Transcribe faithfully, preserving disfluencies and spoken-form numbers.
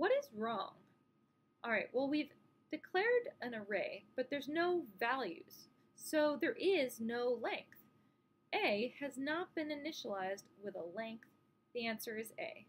What is wrong? All right, well, we've declared an array, but there's no values, so there is no length. A has not been initialized with a length. The answer is A.